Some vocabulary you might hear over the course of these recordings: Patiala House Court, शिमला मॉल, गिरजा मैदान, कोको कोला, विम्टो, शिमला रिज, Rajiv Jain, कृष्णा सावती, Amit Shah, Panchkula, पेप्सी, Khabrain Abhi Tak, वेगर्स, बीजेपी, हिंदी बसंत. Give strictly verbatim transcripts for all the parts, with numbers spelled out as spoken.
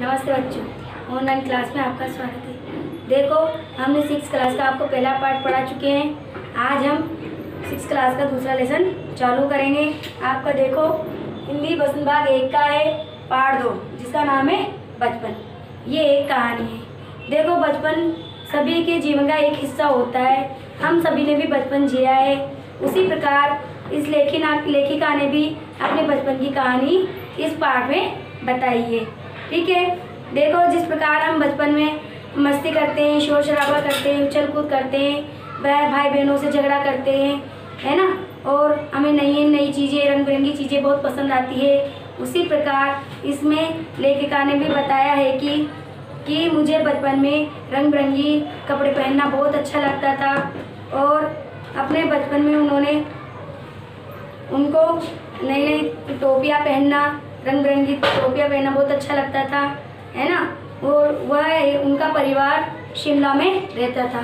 नमस्ते बच्चों, online class में आपका स्वागत है। देखो, हमने सिक्स क्लास का आपको पहला पार्ट पढ़ा चुके हैं। आज हम सिक्स क्लास का दूसरा लेसन चालू करेंगे। आपका देखो हिंदी बसंत भाग एक का है पार्ट दो, जिसका नाम है बचपन। ये एक कहानी है। देखो, बचपन सभी के जीवन का एक हिस्सा होता है। हम सभी ने भी बचपन जिया है। उसी प्रकार इस लेखिका लेखिका ने भी अपने बचपन की कहानी इस पार्ट में बताई है। ठीक है, देखो जिस प्रकार हम बचपन में मस्ती करते हैं, शोर शराबा करते हैं, उछल कूद करते हैं, वह भाई बहनों से झगड़ा करते हैं, है ना, और हमें नई नई चीज़ें, रंग बिरंगी चीज़ें बहुत पसंद आती है। उसी प्रकार इसमें लेखिका ने भी बताया है कि कि मुझे बचपन में रंग बिरंगी कपड़े पहनना बहुत अच्छा लगता था, और अपने बचपन में उन्होंने उनको नई नई टोपियाँ पहनना, रंग बिरंगी टोपियाँ पहनना बहुत अच्छा लगता था, है ना। और वह उनका परिवार शिमला में रहता था।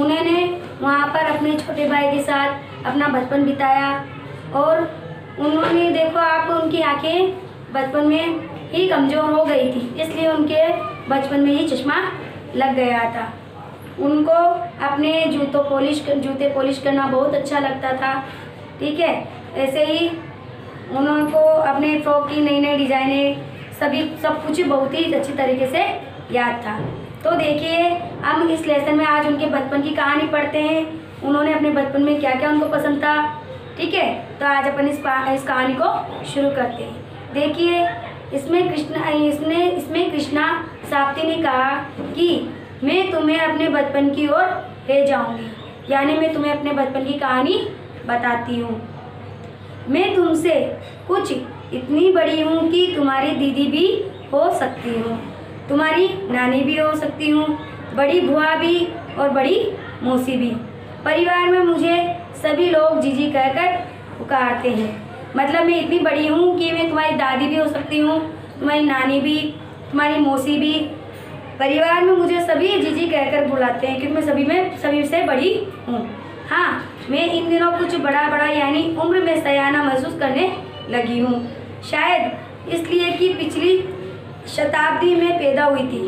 उन्होंने वहाँ पर अपने छोटे भाई के साथ अपना बचपन बिताया, और उन्होंने देखो आप उनकी आंखें बचपन में ही कमज़ोर हो गई थी, इसलिए उनके बचपन में ही चश्मा लग गया था। उनको अपने जूतों पॉलिश जूते पॉलिश करना बहुत अच्छा लगता था। ठीक है, ऐसे ही उन्होंने को अपने फ्रॉक की नई नई डिज़ाइनें, सभी सब कुछ बहुत ही अच्छी तरीके से याद था। तो देखिए, हम इस लेसन में आज उनके बचपन की कहानी पढ़ते हैं। उन्होंने अपने बचपन में क्या क्या उनको पसंद था। ठीक है, तो आज अपन इस इस कहानी को शुरू करते हैं। देखिए, इसमें कृष्णा इसने इसमें कृष्णा सावती ने कहा कि मैं तुम्हें अपने बचपन की ओर ले जाऊँगी, यानी मैं तुम्हें अपने बचपन की कहानी बताती हूँ। मैं तुमसे कुछ इतनी बड़ी हूँ कि तुम्हारी दीदी भी हो सकती हूँ, तुम्हारी नानी भी हो सकती हूँ, बड़ी बुआ भी और बड़ी मौसी भी। परिवार में मुझे सभी लोग जीजी कहकर पुकारते हैं। मतलब मैं इतनी बड़ी हूँ कि मैं तुम्हारी दादी भी हो सकती हूँ, तुम्हारी नानी भी, तुम्हारी मौसी भी। परिवार में मुझे सभी जीजी कहकर बुलाते हैं क्योंकि मैं सभी में सभी से बड़ी हूँ। हाँ, मैं इन दिनों कुछ बड़ा बड़ा यानी उम्र में सयाना महसूस करने लगी हूँ, शायद इसलिए कि पिछली शताब्दी में पैदा हुई थी,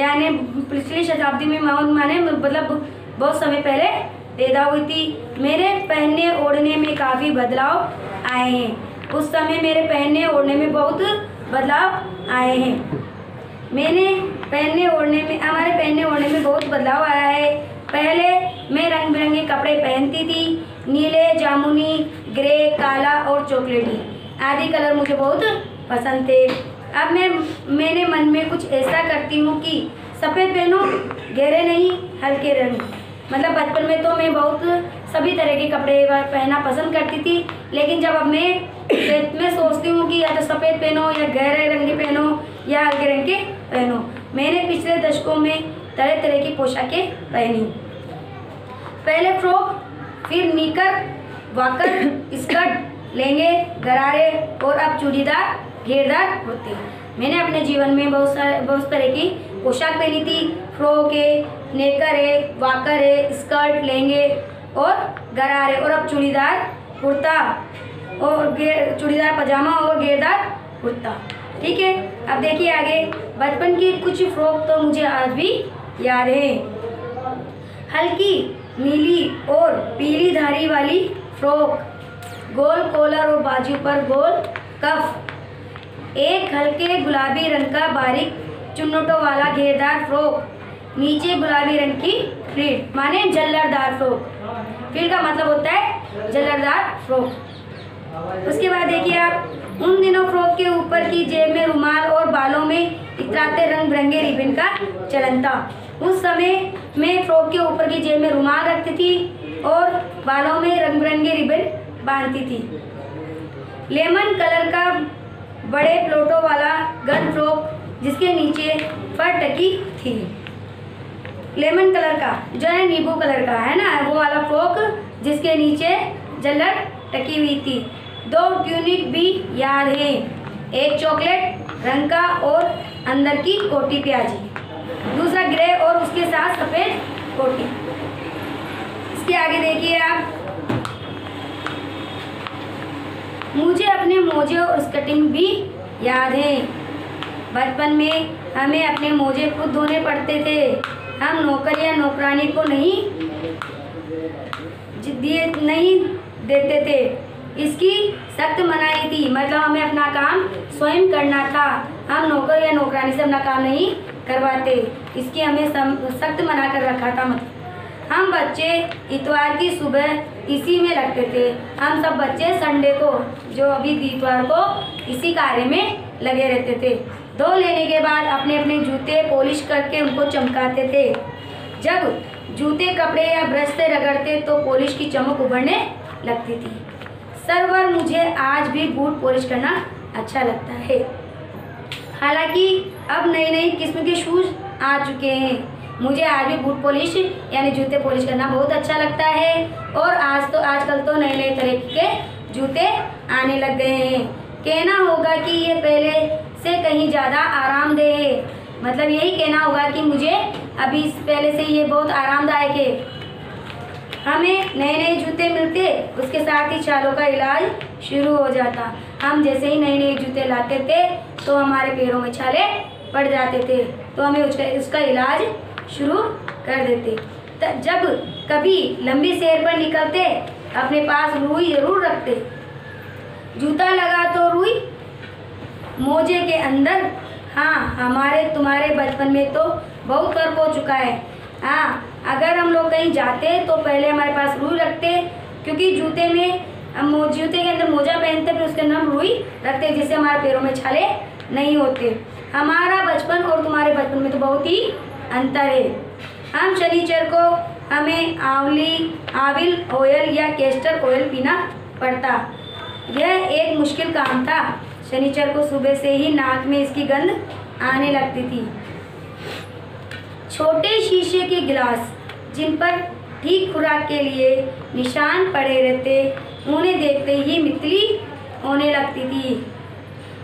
यानी पिछली शताब्दी में माने मतलब बहुत समय पहले पैदा हुई थी। मेरे पहनने ओढ़ने में काफ़ी बदलाव आए हैं। उस समय मेरे पहनने ओढ़ने में बहुत बदलाव आए हैं मैंने पहनने ओढ़ने में हमारे पहनने ओढ़ने में बहुत बदलाव आया है। पहले मैं रंग बिरंगे कपड़े पहनती थी, नीले, जामुनी, ग्रे, काला और चॉकलेटी आदि कलर मुझे बहुत पसंद थे। अब मैं मैंने मन में कुछ ऐसा करती हूँ कि सफ़ेद पहनूँ, गहरे नहीं, हल्के रंग। मतलब बचपन में तो मैं बहुत सभी तरह के कपड़े पहनना पसंद करती थी, लेकिन जब अब मैं मैं सोचती हूँ कि या तो सफ़ेद पहनो या गहरे रंग के पहनो या हल्के रंग के पहनो। मैंने पिछले दशकों में तरह तरह की पोशाकें पहनी। पहले फ्रॉक, फिर नीकर, वाकर, स्कर्ट, लहंगे, गरारे और अब चूड़ीदार, घेरदार होते हैं। मैंने अपने जीवन में बहुत सारे बहुत तरह की पोशाक पहनी थी। फ्रॉक है, नेकर है, वाकर है, स्कर्ट, लहंगे और गरारे, और अब चूड़ीदार कुर्ता और चूड़ीदार पजामा और घेरदार कुर्ता। ठीक है, अब देखिए आगे। बचपन की कुछ फ्रॉक तो मुझे आज भी याद है। हल्की नीली और पीली धारी वाली फ्रॉक, गोल कॉलर और बाजू पर गोल कफ, एक हल्के गुलाबी रंग का बारीक चुन्नटों वाला घेरदार फ्रॉक, नीचे गुलाबी रंग की फ्रिल माने जल्लरदार फ्रॉक। फ्रिल का मतलब होता है जल्लरदार फ्रॉक। उसके बाद देखिए आप, उन दिनों फ्रॉक के ऊपर की जेब में रुमाल और बालों में इतराते रंग बिरंगे रिबन का चलन था। उस समय मैं फ्रॉक के ऊपर की जेब में रुमाल रखती थी और बालों में रंग बिरंगे रिबन बांधती थी। लेमन कलर का बड़े प्लोटों वाला गन फ्रॉक, जिसके नीचे फटकी थी। लेमन कलर का जो है नींबू कलर का, है ना, वो वाला फ्रॉक जिसके नीचे जल्लर टकी हुई थी। दो ट्यूनिक भी याद है, एक चॉकलेट रंग का और अंदर की कोटी प्याजी, दूसरा ग्रे और उसके साथ सफ़ेद कोटी। इसके आगे देखिए आप, मुझे अपने मोजे और स्कर्टिंग भी याद है। बचपन में हमें अपने मोजे खुद धोने पड़ते थे। हम नौकर या नौकरानी को नहीं दिए नहीं देते थे, इसकी सख्त मनाही थी। मतलब हमें अपना काम स्वयं करना था, हम नौकर या नौकरानी से अपना काम नहीं करवाते, इसकी हमें सख्त मना कर रखा था। हम बच्चे इतवार की सुबह इसी में लगते थे, हम सब बच्चे संडे को जो अभी इतवार को इसी कार्य में लगे रहते थे। धो लेने के बाद अपने अपने जूते पॉलिश करके उनको चमकाते थे। जब जूते कपड़े या ब्रश से रगड़ते तो पॉलिश की चमक उभरने लगती थी। सरवर मुझे आज भी बूट पॉलिश करना अच्छा लगता है। हालांकि अब नई नई किस्म के शूज़ आ चुके हैं, मुझे आज भी बूट पॉलिश यानी जूते पॉलिश करना बहुत अच्छा लगता है। और आज तो आजकल तो नए नए तरह के जूते आने लग गए हैं। कहना होगा कि ये पहले से कहीं ज़्यादा आरामदेह है, मतलब यही कहना होगा कि मुझे अभी पहले से ये बहुत आरामदायक है। हमें नए नए जूते मिलते, उसके साथ ही छालों का इलाज शुरू हो जाता। हम जैसे ही नए नए जूते लाते थे तो हमारे पैरों में छाले पड़ जाते थे, तो हमें उसका उसका इलाज शुरू कर देते। तब जब कभी लंबी सैर पर निकलते अपने पास रुई जरूर रखते। जूता लगा तो रुई मोजे के अंदर। हाँ, हमारे तुम्हारे बचपन में तो बहुत फर्क हो चुका है। हाँ, अगर हम लोग कहीं जाते तो पहले हमारे पास रुई रखते, क्योंकि जूते में जूते के अंदर मोजा पहनते फिर उसके अंदर हम रुई रखते, जिससे हमारे पैरों में छाले नहीं होते। हमारा बचपन और तुम्हारे बचपन में तो बहुत ही अंतर है। हम शनिचर को हमें आंवली आविल ऑयल या कैस्टर ऑयल पीना पड़ता। यह एक मुश्किल काम था। शनिचर को सुबह से ही नाक में इसकी गंध आने लगती थी। छोटे शीशे के गिलास जिन पर ठीक खुराक के लिए निशान पड़े रहते, उन्हें देखते ही मितली होने लगती थी।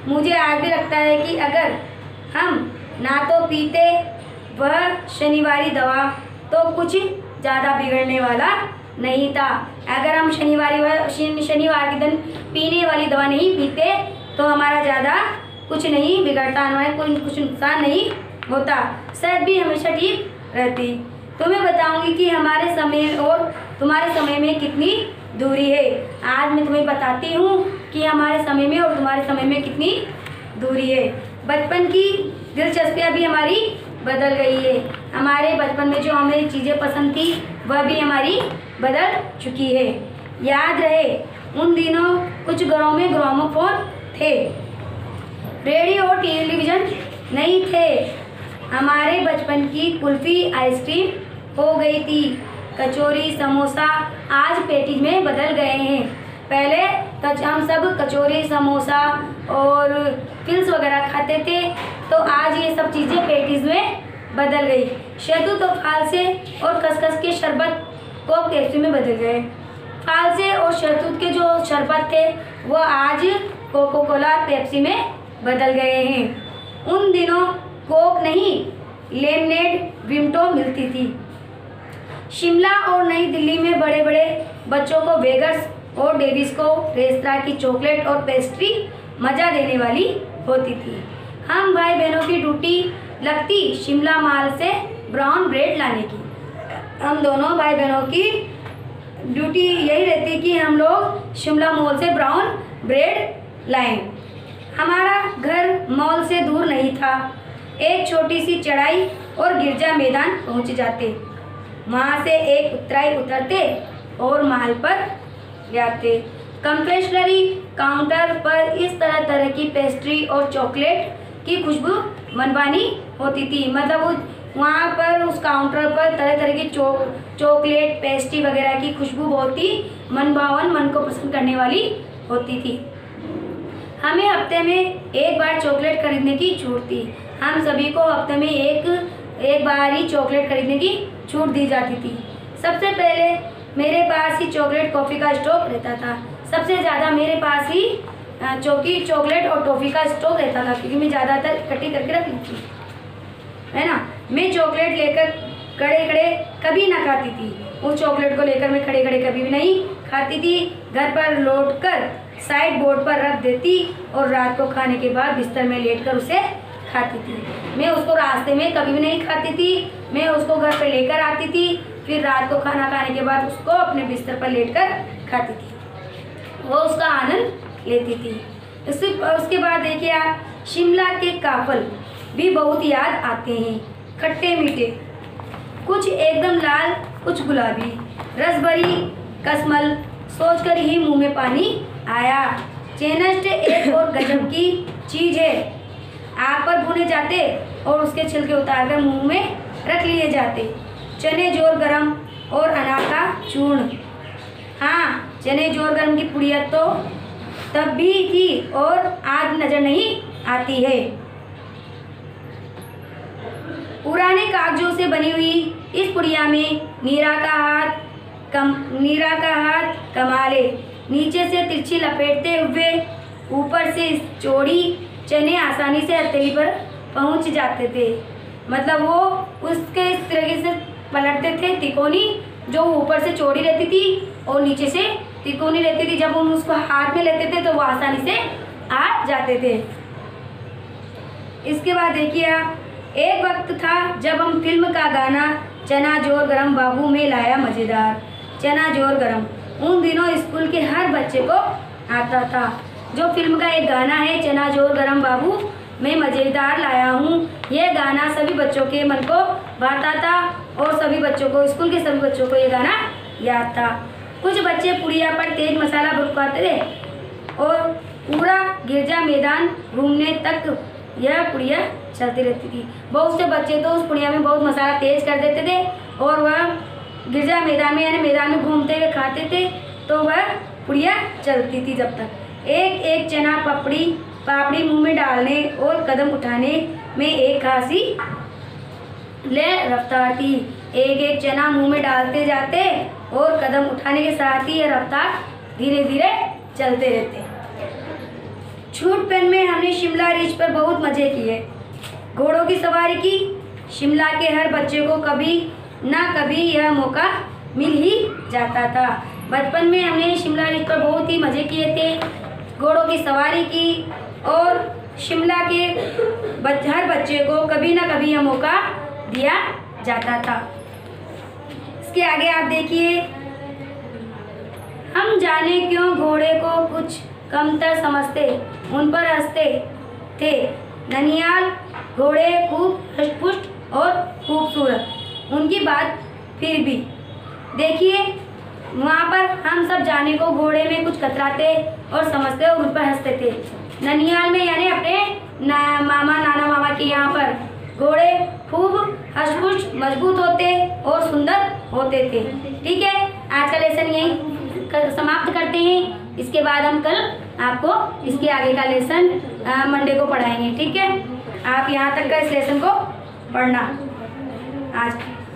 मुझे आज भी लगता है कि अगर हम ना तो पीते वह शनिवारी दवा तो कुछ ज़्यादा बिगड़ने वाला नहीं था। अगर हम शनिवारी व शनिवार के दिन पीने वाली दवा नहीं पीते तो हमारा ज़्यादा कुछ नहीं बिगड़ता, हमारे कोई कुछ नुकसान नहीं होता, सेहत भी हमेशा ठीक रहती। तो मैं बताऊंगी कि हमारे समय और तुम्हारे समय में कितनी दूरी है। आज मैं तुम्हें बताती हूँ कि हमारे समय में और तुम्हारे समय में कितनी दूरी है। बचपन की दिलचस्पियाँ भी हमारी बदल गई है। हमारे बचपन में जो हमें चीज़ें पसंद थी वह भी हमारी बदल चुकी है। याद रहे, उन दिनों कुछ घरों में ग्रामोफोन थे, रेडियो और टेलीविज़न नहीं थे। हमारे बचपन की कुल्फी आइसक्रीम हो गई थी, कचौरी समोसा आज पेटीज में बदल गए हैं। पहले तो हम सब कचौरी समोसा और फिल्स वगैरह खाते थे, तो आज ये सब चीज़ें पेटीज में बदल गई। शहतूत और फालसे और खसखस के शरबत को पेप्सी में बदल गए। फालसे और शहतूत के जो शरबत थे वो आज कोको कोला पेप्सी में बदल गए हैं। उन दिनों कोक नहीं, लेमनेड विम्टो मिलती थी। शिमला और नई दिल्ली में बड़े बड़े बच्चों को वेगर्स और डेविस को रेस्तरां की चॉकलेट और पेस्ट्री मज़ा देने वाली होती थी। हम भाई बहनों की ड्यूटी लगती शिमला मॉल से ब्राउन ब्रेड लाने की। हम दोनों भाई बहनों की ड्यूटी यही रहती कि हम लोग शिमला मॉल से ब्राउन ब्रेड लाएं। हमारा घर मॉल से दूर नहीं था, एक छोटी सी चढ़ाई और गिरजा मैदान पहुंच जाते। वहाँ से एक उतराई उतरते और माल पर जाते। कन्फेक्शनरी काउंटर पर इस तरह तरह की पेस्ट्री और चॉकलेट की खुशबू मनवानी होती थी। मतलब वहाँ पर उस काउंटर पर तरह तरह की चो चॉकलेट पेस्ट्री वगैरह की खुशबू बहुत ही मनभावन मन को पसंद करने वाली होती थी। हमें हफ्ते में एक बार चॉकलेट खरीदने की छूट थी। हम सभी को हफ्ते में एक एक बार ही चॉकलेट खरीदने की छूट दी जाती थी। सबसे पहले मेरे पास ही चॉकलेट कॉफ़ी का स्टॉक रहता था। सबसे ज़्यादा मेरे पास ही चौकी चॉकलेट और टॉफ़ी का स्टॉक रहता था, क्योंकि मैं ज़्यादातर इकट्ठी करके रखती थी, है ना। मैं चॉकलेट लेकर खड़े खड़े कभी ना खाती थी। उस चॉकलेट को लेकर मैं खड़े खड़े कभी भी नहीं खाती थी। घर पर लौट कर साइड बोर्ड पर रख देती और रात को खाने के बाद बिस्तर में लेट कर उसे खाती थी। मैं उसको रास्ते में कभी भी नहीं खाती थी, मैं उसको घर पर लेकर आती थी, फिर रात को खाना खाने के बाद उसको अपने बिस्तर पर लेटकर खाती थी, वो उसका आनंद लेती थी। उससे उसके बाद देखिए आप, शिमला के काफल भी बहुत याद आते हैं। खट्टे मीठे, कुछ एकदम लाल कुछ गुलाबी, रस भरी कसमल, सोचकर ही मुंह में पानी आया। चेनस्ट एक और गजब की चीज़ है। आग पर भुने जाते और उसके छिलके उतारकर मुंह में रख लिए जाते। चने जोर गरम और अनार का चूर्ण, हाँ चने जोर गरम की पुड़िया तो तब भी थी और आज नज़र नहीं आती है। पुराने कागजों से बनी हुई इस पुड़िया में नीरा का हाथ कम नीरा का हाथ कमाले, नीचे से तिरछी लपेटते हुए ऊपर से चौड़ी, चने आसानी से हथेली पर पहुंच जाते थे। मतलब वो उसके इस तरीके से पलटते थे, तिकोनी जो ऊपर से चौड़ी रहती थी और नीचे से तिकोनी रहती थी। जब हम उसको हाथ में लेते थे तो वो आसानी से आ जाते थे। इसके बाद देखिए आप, एक वक्त था जब हम फिल्म का गाना चना जोर गरम बाबू में लाया मज़ेदार, चना जोर गरम उन दिनों स्कूल के हर बच्चे को आता था। जो फिल्म का एक गाना है चना जोर गरम बाबू मैं मज़ेदार लाया हूँ, यह गाना सभी बच्चों के मन को भाता था और सभी बच्चों को, स्कूल के सभी बच्चों को ये गाना याद था। कुछ बच्चे पुड़िया पर तेज मसाला भुनवाते थे और पूरा गिरजा मैदान घूमने तक यह पुड़िया चलती रहती थी। बहुत से बच्चे तो उस पुड़िया में बहुत मसाला तेज कर देते थे और वह गिरजा मैदान में यानी मैदान में घूमते हुए खाते थे, तो वह पुड़िया चलती थी जब तक। एक एक चना पपड़ी पापड़ी मुंह में डालने और कदम उठाने में एक खासी ले रफ्तार थी। एक एक चना मुंह में डालते जाते और कदम उठाने के साथ ही यह रफ्तार धीरे धीरे चलते रहते। छूट पेन में हमने शिमला रिज पर बहुत मज़े किए, घोड़ों की सवारी की। शिमला के हर बच्चे को कभी ना कभी यह मौका मिल ही जाता था। बचपन में हमने शिमला रिज पर बहुत ही मज़े किए थे, घोड़ों की सवारी की और शिमला के हर बच्चे को कभी ना कभी यह मौका दिया जाता था। इसके आगे आप देखिए, हम जाने क्यों घोड़े को कुछ कमतर समझते, उन पर हंसते थे। ननियाल घोड़े खूब हष्टपुष्ट और खूबसूरत, उनकी बात फिर भी। देखिए वहाँ पर हम सब जाने को घोड़े में कुछ कतराते और समझते और उन पर हंसते थे। ननियाल में यानी अपने ना, मामा नाना मामा के यहाँ पर घोड़े खूब हष्टपुष्ट मजबूत होते और सुंदर होते थे। ठीक है, आज का लेसन यही कर, समाप्त करते हैं। इसके बाद हम कल आपको इसके आगे का लेसन मंडे को पढ़ाएंगे। ठीक है, आप यहाँ तक का इस लेसन को पढ़ना आज।